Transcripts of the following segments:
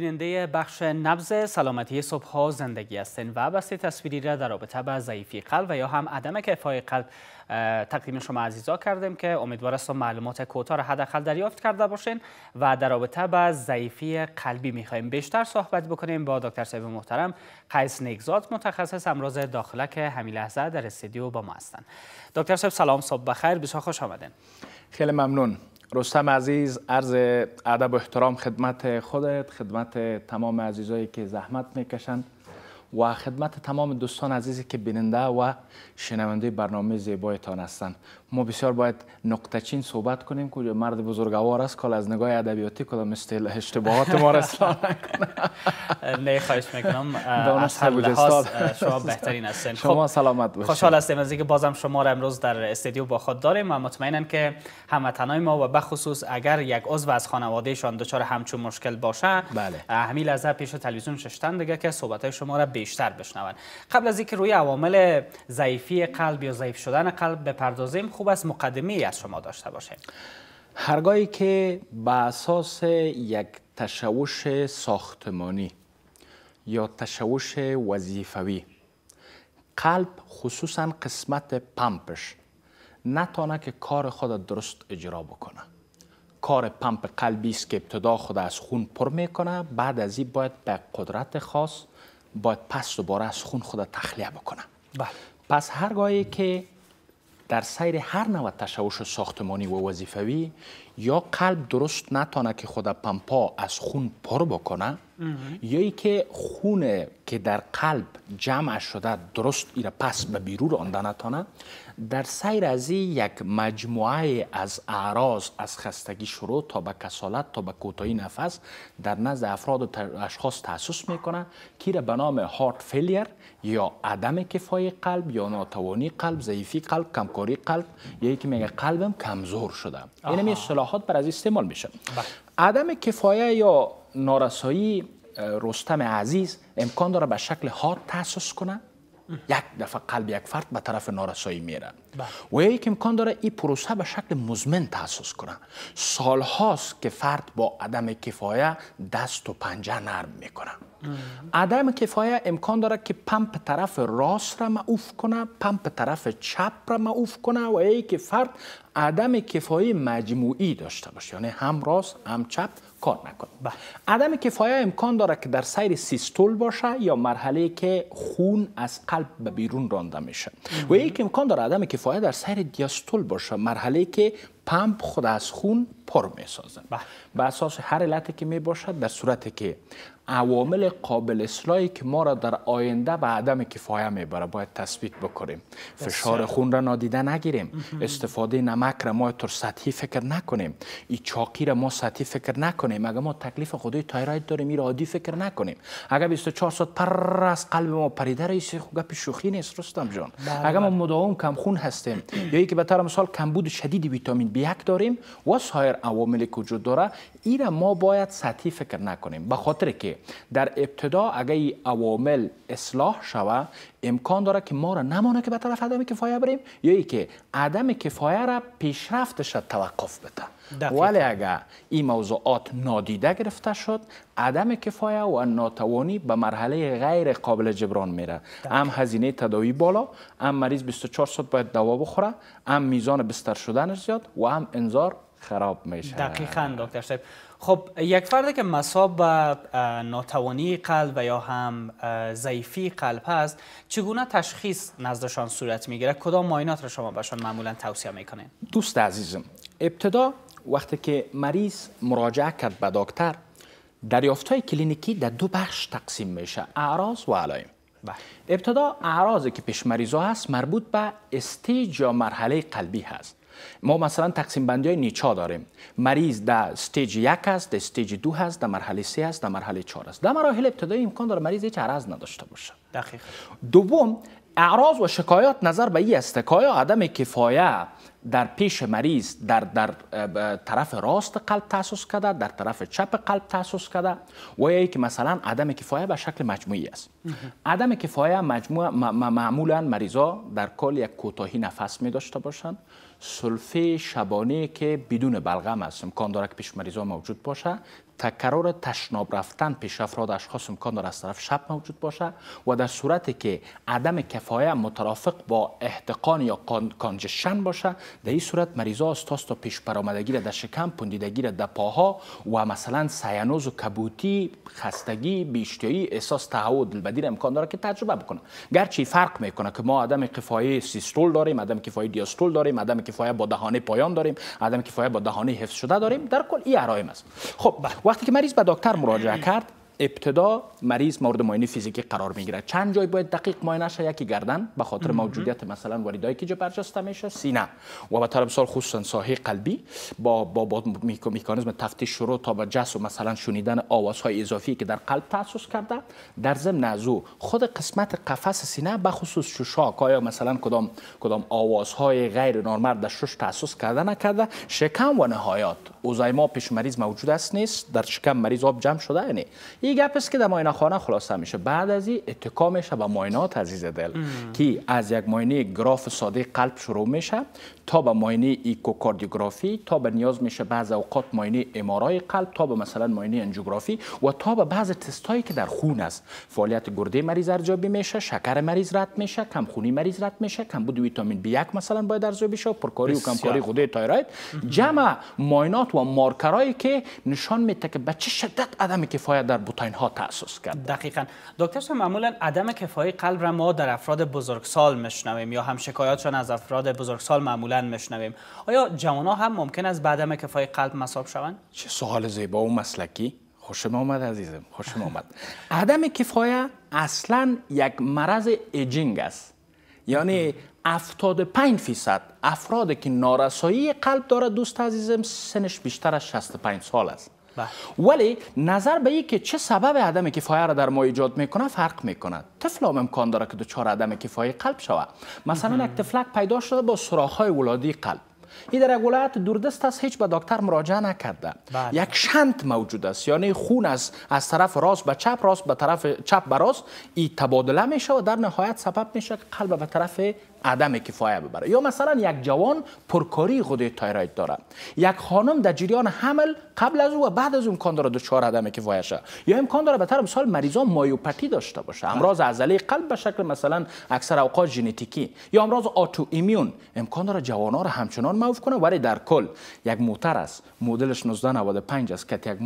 بیننده بخش نبض سلامتی صبح‌ها زندگی هستین و بسته تصویری را در رابطه با ضعیفی قلب و یا هم عدم اعفای قلب تقدیم شما عزیزا کردیم که امیدوار هستم معلومات کوتاه را حداقل دریافت کرده باشین و در رابطه با ضعیفی قلبی می‌خوایم بیشتر صحبت بکنیم با دکتر صاحب محترم قیس نکزاد، متخصص امراض داخله که همین لحظه در استودیو با ما هستند. دکتر صاحب سلام، صبح بخیر، بسیار خوش آمدین. خیلی ممنون رستم عزیز، عرض ادب و احترام خدمت خودت، خدمت تمام عزیزایی که زحمت میکشند و خدمت تمام دوستان عزیزی که بیننده و شنونده برنامه زیبایتان هستند. ما بسیار باید نقطه‌چین صحبت کنیم که مرد بزرگوار است که از نگاه ادبیاتی کدام استیل اشتباهات ما را اصلاح نکنه. نه خواهش میکنم، از هر لحاظ شما بهترین هستین. شما سلامت باشید. خوشحال هستیم از اینکه بازم شما را امروز در استودیو با خود داریم و مطمئنم که هموطنای ما و بخصوص اگر یک عضو از خانوادهشان دچار همچون مشکل باشه، همین لحظه پیش تلویزیون نشستن دیگه که صحبت‌های شما را بیشتر بشنوند. قبل از اینکه روی عوامل ضعیفی قلب یا ضعیف شدن قلب بپردازیم، خوب است مقدمه‌ای از شما داشته باشیم. هرگاهی که بر اساس یک تشوش ساختمانی یا تشوش وظیفوی قلب، خصوصا قسمت پمپش، نتانه که کار خود درست اجرا بکنه. کار پمپ قلبی است که ابتدا خود از خون پر میکنه، بعد از این باید به قدرت خاص باید پس دوباره از خون خود تخلیه بکنه. بله. پس هرگاهی که در سیر هر نوع تشوش ساختمانی و وظیفوی یا قلب درست نتانه که خود پمپا از خون پر بکنه یا ای که خون که در قلب جمع شده درست ایره پس به بیرون رانده نتانه، در سیر از یک مجموعه از اعراض، از خستگی شروع تا به کسالت تا به کوتاهی نفس در نزد افراد و اشخاص تحسس میکنه که را به نام هارت فیلیر یا عدم کفای قلب یا ناتوانی قلب، ضعیفی قلب، کمکاری قلب یا که میگه قلبم کمزور شده. این اصطلاحات بر از استعمال میشه. عدم کفایه یا نارسایی رستم عزیز امکان داره به شکل هارت تحسس کنه. یک دفعه قلب یک فرد به طرف نارسایی میره و یک امکان داره این پروسه به شکل مزمن تحسس کنه. سال هاست که فرد با عدم کفایه دست و پنجه نرم میکنه. عدم کفایه امکان داره که پمپ طرف راست را معوف کنه، پمپ طرف چپ را معوف کنه و یکی که فرد عدم کفایه مجموعی داشته باشه، یعنی هم راست هم چپ کار نکنه. عدم کفایه امکان داره که در سیر سیستول باشه یا مرحله که خون از قلب به بیرون رانده میشه و یکی امکان داره عدم کفایه در سیر دیاستول باشه، مرحله که پمپ خود از خون پر میسازن. به اساس هر علتی که میباشد، در صورتی که عوامل قابل اصلاحی که ما را در آینده به عدم کفایه میبره باید تثبیت بکنیم. فشار خون را نادیده نگیریم، استفاده نمک را ما طور سطحی فکر نکنیم، این چاقی را ما سطحی فکر نکنیم، اگر ما تکلیف خودی تایراید داریم این را عادی فکر نکنیم، اگر 24 ساعت پر از قلب ما پریده رئیس گپ شوخی نیست رستم جان. اگر ما مداوم کم خون هستیم یا اینکه به طور مثال کمبود شدید ویتامین B1 داریم و سایر عواملی که وجود داره، این را ما باید سطحی فکر نکنیم، به خاطر که در ابتدا اگر این عوامل اصلاح شود امکان داره که ما را نمانه که به طرف عدم کفایه بریم یا ای که عدم کفایه را پیشرفتش را توقف بده. ولی اگر این موضوعات نادیده گرفته شد، عدم کفایه و ناتوانی به مرحله غیر قابل جبران میره. هم هزینه تداوی بالا، هم مریض 24 ساعت باید دوا بخوره، هم میزان بستر شدنش زیاد و هم انظار خراب میشه. دقیقاً دکتر صاحب. خب یک فرد که مصاب به ناتوانی قلب و یا هم ضعیفی قلب هست، چگونه تشخیص نزدشان صورت میگیره؟ کدام معاینات را شما بهشان معمولا توصیه میکنین؟ دوست عزیزم، ابتدا وقتی که مریض مراجعه کرد به دکتر، دریافت‌های کلینیکی در دو بخش تقسیم میشه: اعراض و علائم. ابتدا اعراضی که پیش مریضا هست مربوط به استیج یا مرحله قلبی هست. ما مثلا تقسیم بندی های نیچا داریم. مریض در استیج 1 است، در استیج 2 است، در مرحله 3 است، در مرحله 4 است. در مراحل ابتدایی امکان داره مریض هیچ عرض نداشته باشه. دقیق. دوم، اعراض و شکایات نظر به این است که آیا عدم کفایه در پیش مریض در طرف راست قلب تحسس کرده، در طرف چپ قلب تحسس کرده و یا که مثلا عدم کفایه به شکل مجموعی است. عدم کفایه معمولا مریضا در کل یک کوتاهی نفس می داشته باشند، سلفه شبانه که بدون بلغم است امکان داره که پیش مریضا موجود باشه، تکرار تشناب رفتن پیش افراد اشخاص امکان دارد از طرف شب موجود باشد و در صورتی که عدم کفایه مترافق با احتقان یا کانجشن باشد، در این صورت مریضا استاس تا پیش برآمدگی را در شکم، پوندیدگی را در پاها و مثلا سیانوز و کبوتی، خستگی، بی‌اشتیایی، احساس تهوع و دلبدی را امکان دارد که تجربه بکنه. گرچه فرق میکنه که ما عدم کفایه سیستول داریم، عدم کفایه دیاستول داریم، عدم کفایه با دهانه پایان داریم، عدم کفایه با دهانه حفظ شده داریم، در کل این عرایم است. خب وقتی که مریض به دکتر مراجعه کرد، ابتدا مریض مورد معاینه فیزیکی قرار میگیرد. چند جای باید دقیق معاینه شه، یکی گردن به خاطر موجودیت مثلا واریدایی که برجسته میشه، سینه و به طور مثال خصوصا ساحه قلبی با مکانیزم تفتیش شروع تا به جس و مثلا شنیدن آوازهای اضافی که در قلب تاسیس کرده. در ضمن از او خود قسمت قفس سینه به خصوص شوشاک یا مثلا کدام آوازهای غیر نرمال در شش تاسیس کرده نکرده. شکم و نهایات اوزایما پیش مریض موجود است نیست، در شکم مریض آب جمع شده یعنی یک گپ است که در معاینه خانه خلاصه میشه. بعد از این اتکا میشه به معاینات عزیز دل که از یک معاینه گراف ساده قلب شروع میشه تا به معاینه ایکوکاردیوگرافی، تا به نیاز میشه بعض اوقات معاینه ام‌آرآی قلب، تا به مثلا معاینه انجیوگرافی و تا به بعض تستایی که در خون است. فعالیت گرده مریض ارزیابی میشه، شکر مریض رد میشه، کمخونی مریض رد میشه، کمبود ویتامین B1 مثلا باید ارزیابی شه، پرکاری و کمکاری غده تایراید. جمع معاینات و مارکرایی که نشان میده که به چه شدت عدم کفایت در بوتانها تأسس کرد. دقیقاً دکتر صاحب، معمولا عدم کفایت قلب را ما در افراد بزرگسال میشنویم یا هم شکایاتشان از افراد بزرگسال معمولا میشنویم. آیا جوانها هم ممکن است عدم کفایت قلب مصاب شوند؟ چه سوال زیبا و مسلکی. خوشم آمد عزیزم، خوشم آمد. عدم کفایت اصلا یک مرض ایجینگ است. یعنی 75% افرادی که نارسایی قلب دارد دوست عزیزم سنش بیشتر از 65 سال است. ولی نظر به این که چه سبب عدم کفایه را در ما ایجاد میکنه فرق میکنه. طفل هم امکان داره که دچار عدم کفایه قلب شود. مثلا یک طفلک پیدا شده با سوراخ‌های ولادی قلب، این در ولایت دوردست است، هیچ به دکتر مراجعه نکرده. یک شنت موجود است، یعنی خون از طرف راست به چپ، راست به طرف چپ به راست این تبادله میشه و در نهایت سبب میشه که قلب به طرف عدم کفایه ببره. یا مثلا یک جوان پرکاری غده تایراید داره، یک خانم در جریان حمل قبل از او و بعد از اون امکان داره دچار عدم کفایه شه، یا امکان داره به طور مثال مریضان مایوپاتی داشته باشه، امراض عضله قلب به شکل مثلا اکثر اوقات ژنتیکی یا امراض آتو ایمیون امکان داره جوانا رو همچنان معوف کنه. ولی در کل یک موتر است، مدلش 1995 است که یک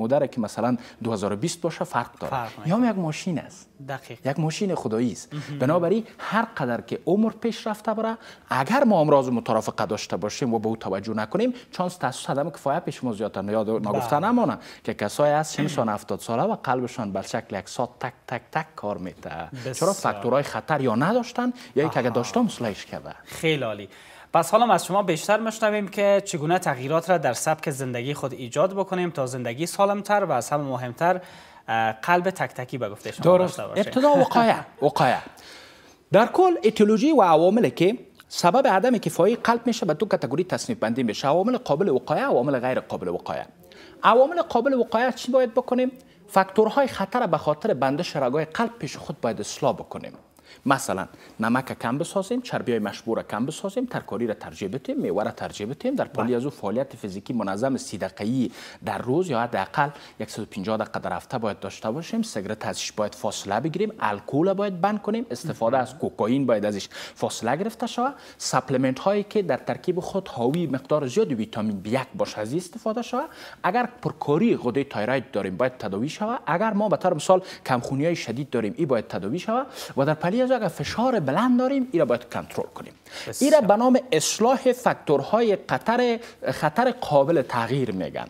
مدل که مثلا 2020 باشه فرق داره. یا یک ماشین است، دقیق یک ماشین خدایی است. بنابراین هر قدر که عمر پیش رفته بره، اگر ما امراض مترافقه داشته باشیم و به او توجه نکنیم، چانس تاسیس عدم کفایه پیش ما زیادتر. یاد نگفته نمانه که کسایی هست سنشان 70 ساله و قلبشان به شکل یک ساعت تک تک تک کار میده، چرا فاکتورهای خطر یا نداشتن یا یک اگه داشتن مصلحش کرده. خیلی عالی. پس حالا از شما بیشتر میشنویم که چگونه تغییرات را در سبک زندگی خود ایجاد بکنیم تا زندگی سالمتر و از همه مهمتر قلب تک تکی به گفته شما داشته باشه. ابتدا وقایه. در کل ایتیولوژی و عواملی که سبب عدم کفایه قلب میشه به دو کاتگوری تصنیف بندی میشه: عوامل قابل وقایه، عوامل غیر قابل وقایه. عوامل قابل وقایه چی باید بکنیم؟ فاکتورهای خطر به خاطر بندش رگ‌های قلب پیش خود باید اصلاح بکنیم. مثلا نمک کم بسازیم، چربیای مشبوع را کم بسازیم، ترکاری را ترجیح بدیم، میوه را ترجیح بدیم. در پالی از او فعالیت فیزیکی منظم 30 دقیقه‌ای در روز یا حداقل 150 دقیقه در هفته باید داشته باشیم. سیگارت ازش باید فاصله بگیریم، الکل باید بند کنیم، استفاده از کوکائین باید ازش فاصله گرفته شود. سپلمنت هایی که در ترکیب خود حاوی مقدار زیاد ویتامین B1 باشه از استفاده شود. اگر پرکاری غده تایراید داریم باید تداوی شود. اگر ما به طور مثال کمخونی های شدید داریم این باید تداوی شود. و در پالی اگر فشار بلند داریم این را باید کنترل کنیم. این را به نام اصلاح فاکتورهای خطر قابل تغییر میگن.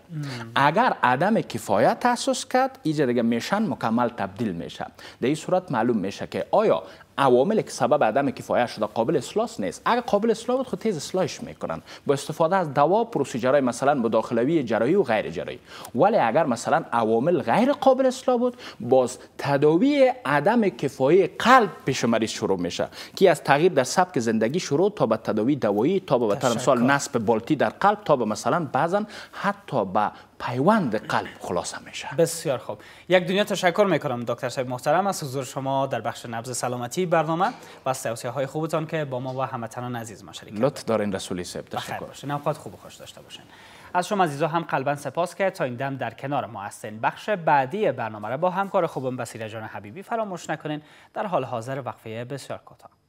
اگر عدم کفایت تاسیس کرد اینجا دیگه میشن مکمل تبدیل میشه. در این صورت معلوم میشه که آیا عواملی که سبب عدم کفایه شده قابل اصلاح نیست. اگر قابل اصلاح بود خود تیز اصلاحش میکنن با استفاده از دوا، پروسیجرهای مثلا مداخلوی جراحی و غیر جراحی. ولی اگر مثلا عوامل غیر قابل اصلاح بود، باز تداوی عدم کفایه قلب پیش مریض شروع میشه که از تغییر در سبک زندگی شروع تا به تداوی دوایی، تا به مثلا نصب بالتی در قلب، تا به مثلا بعضن حتی به پیوند قلب خلاصه میشه. بسیار خوب. یک دنیا تشکر میکنم دکتر صاحب محترم از حضور شما در بخش نبض سلامتی برنامه و توصیه های خوبتان که با ما و هموطنان عزیز ما شریک کردید. لطف دارین رسولی صاحب، تشکر. نوبت خوب و خوش داشته باشین. از شما عزیزا هم قلبا سپاس که تا این دم در کنار ما هستین. بخش بعدی برنامه را با همکار خوبم بصیره جان حبیبی فراموش نکنین. در حال حاضر وقفه بسیار کوتاه.